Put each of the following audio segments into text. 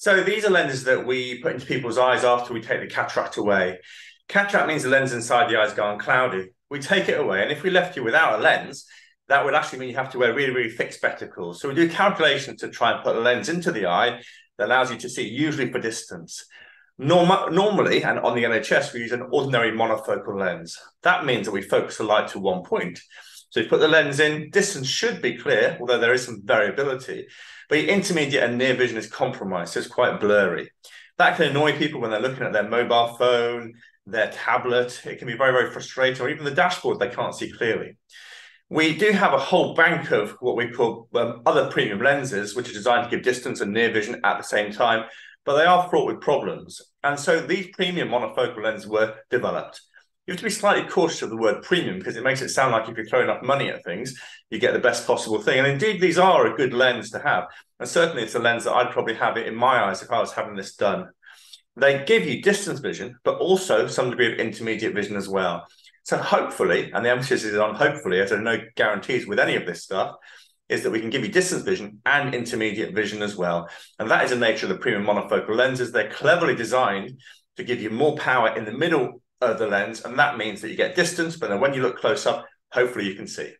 So these are lenses that we put into people's eyes after we take the cataract away. Cataract means the lens inside the eye has gone cloudy. We take it away, and if we left you without a lens, that would actually mean you have to wear really, really thick spectacles. So we do calculations to try and put a lens into the eye that allows you to see, usually for distance. Normally, and on the NHS, we use an ordinary monofocal lens. That means that we focus the light to one point. So you put the lens in, distance should be clear, although there is some variability, but your intermediate and near vision is compromised, so it's quite blurry. That can annoy people when they're looking at their mobile phone, their tablet. It can be very, very frustrating, or even the dashboard they can't see clearly. We do have a whole bank of what we call other premium lenses, which are designed to give distance and near vision at the same time, but they are fraught with problems. And so these premium monofocal lenses were developed. You have to be slightly cautious of the word premium because it makes it sound like if you throw enough money at things, you get the best possible thing. And indeed, these are a good lens to have. And certainly it's a lens that I'd probably have it in my eyes if I was having this done. They give you distance vision, but also some degree of intermediate vision as well. So hopefully, and the emphasis is on hopefully, as there are no guarantees with any of this stuff, is that we can give you distance vision and intermediate vision as well. And that is the nature of the premium monofocal lenses. They're cleverly designed to give you more power in the middle of the lens, and that means that you get distance, but then when you look close up, hopefully you can see.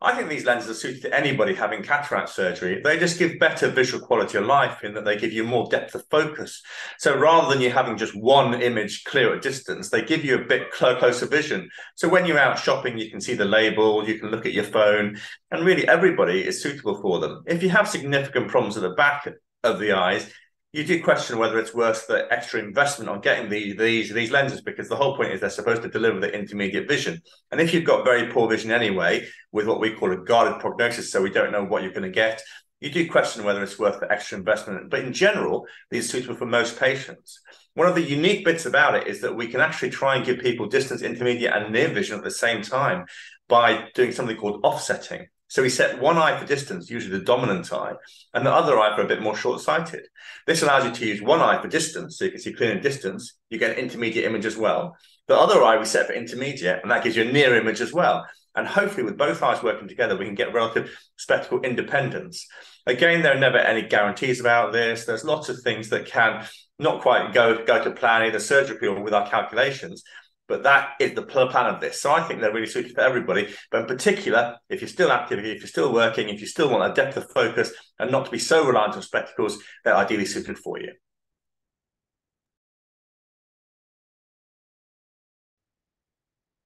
I think these lenses are suited to anybody having cataract surgery. They just give better visual quality of life in that they give you more depth of focus. So rather than you having just one image clear at distance, they give you a bit closer vision. So when you're out shopping, you can see the label, you can look at your phone, and really everybody is suitable for them. If you have significant problems at the back of the eyes, you do question whether it's worth the extra investment on getting these lenses, because the whole point is they're supposed to deliver the intermediate vision. And if you've got very poor vision anyway, with what we call a guarded prognosis, so we don't know what you're going to get, you do question whether it's worth the extra investment. But in general, these are suitable for most patients. One of the unique bits about it is that we can actually try and give people distance, intermediate, and near vision at the same time by doing something called offsetting. So we set one eye for distance, usually the dominant eye, and the other eye for a bit more short-sighted. This allows you to use one eye for distance, so you can see clear and distance. You get an intermediate image as well. The other eye we set for intermediate, and that gives you a near image as well. And hopefully with both eyes working together, we can get relative spectacle independence. Again, there are never any guarantees about this. There's lots of things that can not quite go to plan, either surgically or with our calculations. But that is the plan of this. So I think they're really suited for everybody. But in particular, if you're still active, if you're still working, if you still want a depth of focus and not to be so reliant on spectacles, they're ideally suited for you.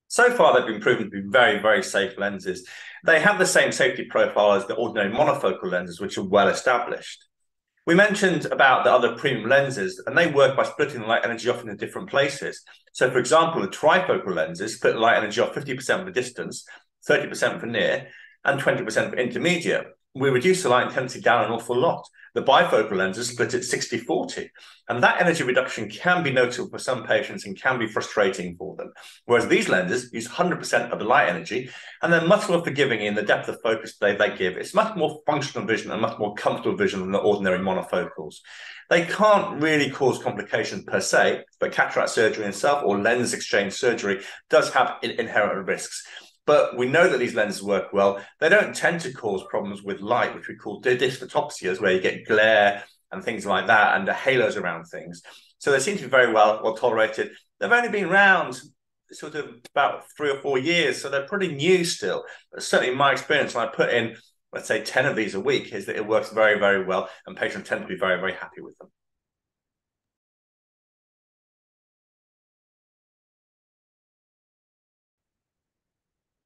So far, they've been proven to be very, very safe lenses. They have the same safety profile as the ordinary monofocal lenses, which are well established. We mentioned about the other premium lenses, and they work by splitting the light energy off into different places. So, for example, the trifocal lenses split the light energy off 50% for distance, 30% for near, and 20% for intermediate. We reduce the light intensity down an awful lot. The bifocal lenses split at 60-40, and that energy reduction can be noticeable for some patients and can be frustrating for them. Whereas these lenses use 100% of the light energy, and they're much more forgiving in the depth of focus they give. It's much more functional vision and much more comfortable vision than the ordinary monofocals. They can't really cause complications per se, but cataract surgery itself or lens exchange surgery does have inherent risks. But we know that these lenses work well. They don't tend to cause problems with light, which we call dysphotopsias, where you get glare and things like that, and the halos around things. So they seem to be very well tolerated. They've only been around sort of about 3 or 4 years, so they're pretty new still. But certainly in my experience, when I put in, let's say, 10 of these a week, is that it works very, very well, and patients tend to be very, very happy with them.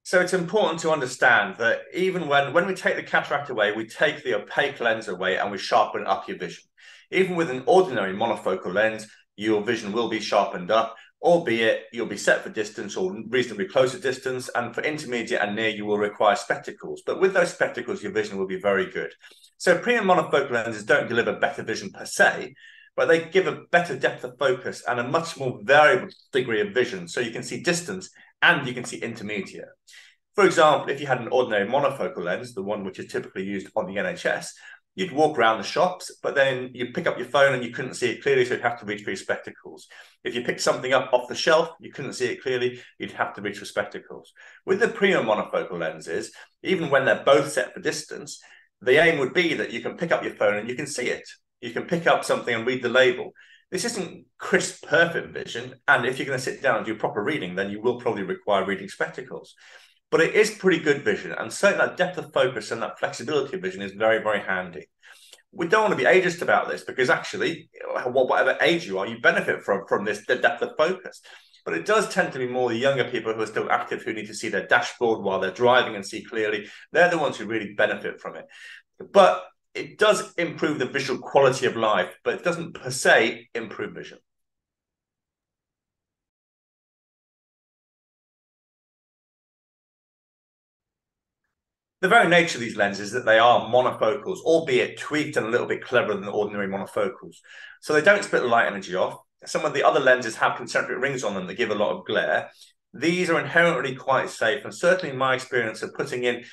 So it's important to understand that even when we take the cataract away, we take the opaque lens away and we sharpen up your vision. Even with an ordinary monofocal lens, your vision will be sharpened up, albeit you'll be set for distance or reasonably close to distance, and for intermediate and near, you will require spectacles. But with those spectacles, your vision will be very good. So premium monofocal lenses don't deliver better vision per se, but they give a better depth of focus and a much more variable degree of vision. So you can see distance and you can see intermediate. For example, if you had an ordinary monofocal lens, the one which is typically used on the NHS, you'd walk around the shops, but then you'd pick up your phone and you couldn't see it clearly, so you'd have to reach for your spectacles. If you picked something up off the shelf, you couldn't see it clearly, you'd have to reach for spectacles. With the premium monofocal lenses, even when they're both set for distance, the aim would be that you can pick up your phone and you can see it. You can pick up something and read the label. This isn't crisp, perfect vision, and if you're going to sit down and do proper reading, then you will probably require reading spectacles. But it is pretty good vision, and certainly that depth of focus and that flexibility of vision is very, very handy. We don't want to be ageist about this, because actually, whatever age you are, you benefit from this depth of focus. But it does tend to be more the younger people who are still active, who need to see their dashboard while they're driving and see clearly. They're the ones who really benefit from it. But it does improve the visual quality of life, but it doesn't per se improve vision. The very nature of these lenses is that they are monofocals, albeit tweaked and a little bit cleverer than the ordinary monofocals. So they don't split the light energy off. Some of the other lenses have concentric rings on them that give a lot of glare. These are inherently quite safe, and certainly my experience of putting in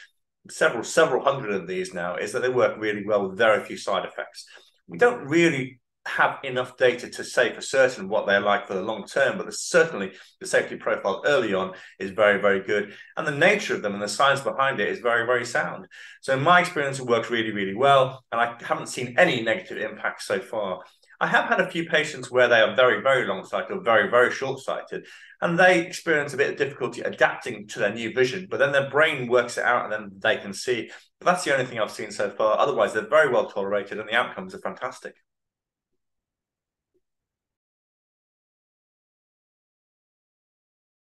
several hundred of these now is that they work really well with very few side effects. We don't really have enough data to say for certain what they're like for the long term, but certainly the safety profile early on is very, very good. And the nature of them and the science behind it is very, very sound. So in my experience, it works really, really well, and I haven't seen any negative impacts so far. I have had a few patients where they are very, very long-sighted or very, very short-sighted, and they experience a bit of difficulty adapting to their new vision, but then their brain works it out and then they can see. But that's the only thing I've seen so far. Otherwise, they're very well tolerated and the outcomes are fantastic.